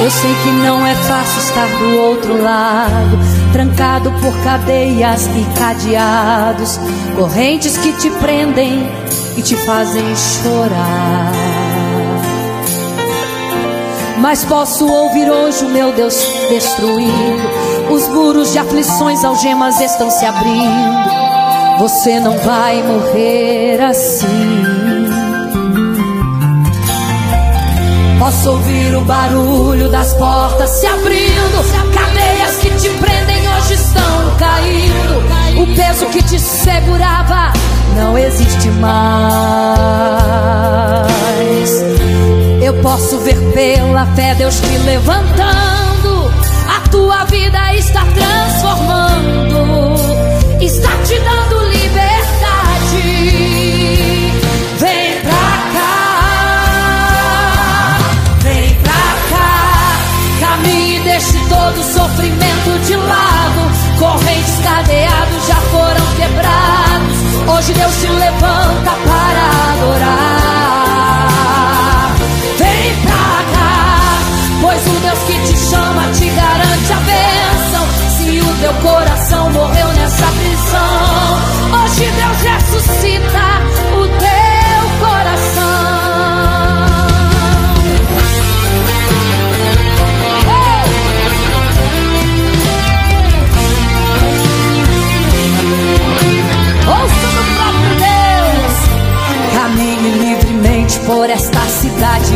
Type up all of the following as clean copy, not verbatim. Eu sei que não é fácil estar do outro lado, trancado por cadeias e cadeados, correntes que te prendem e te fazem chorar. Mas posso ouvir hoje o meu Deus destruindo, os muros de aflições, algemas estão se abrindo. Você não vai morrer assim. Posso ouvir o barulho das portas se abrindo, cadeias que te prendem hoje estão caindo. O peso que te segurava não existe mais. Eu posso ver pela fé Deus te levantando, a tua vida está transformando, está te dando liberdade. Vem pra cá. Deixe todo o sofrimento de lado, correntes, cadeados já foram quebrados. Hoje Deus te levanta para adorar. Vem pra cá, pois o Deus que te chama te garante a bênção. Se o teu coração morreu nessa prisão, hoje Deus ressuscita o teu coração. Por esta cidade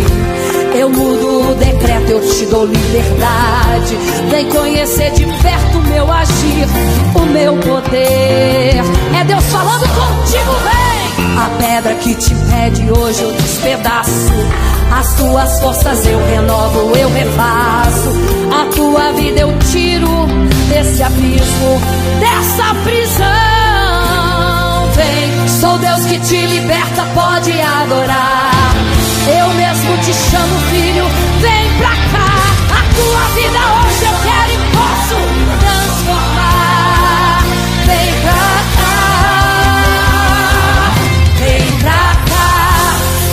eu mudo o decreto, eu te dou liberdade. Vem conhecer de perto o meu agir, o meu poder. É Deus falando contigo, vem! A pedra que te pede hoje eu despedaço, as tuas forças eu renovo, eu refaço. A tua vida eu tiro desse abismo, dessa prisão. Vem, sou Deus que te liberta, pode adorar. Eu mesmo te chamo, filho, vem pra cá. A tua vida hoje eu quero e posso transformar. Vem pra cá, vem pra cá.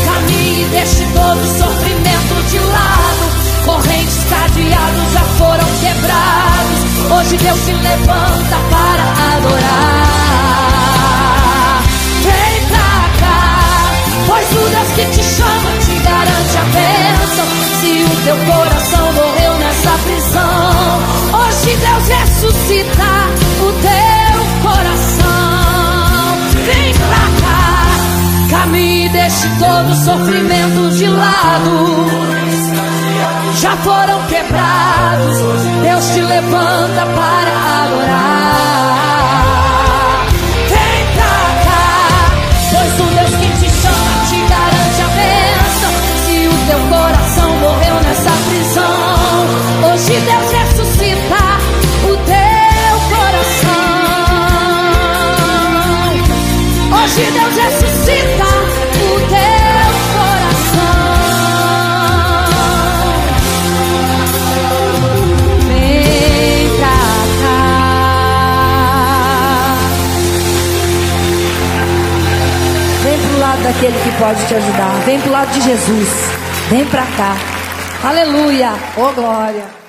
Caminhe e deixe todo sofrimento de lado, correntes, cadeados já foram quebrados. Hoje Deus se levanta para adorar. Vem pra cá, pois o Deus que te chama garante a bênção. Se o teu coração morreu nessa prisão, hoje Deus ressuscita o teu coração. Vem pra cá, caminhe e deixe todo o sofrimento de lado, já foram quebrados. Deus te levanta para adorar. Vem pra cá, pois o Deus que te chama te garante a bênção. Teu coração morreu nessa prisão, hoje Deus ressuscita o teu coração. Hoje Deus ressuscita o teu coração. Vem pra cá. Vem pro lado daquele que pode te ajudar. Vem pro lado de Jesus. Vem pra cá. Aleluia. Ô glória.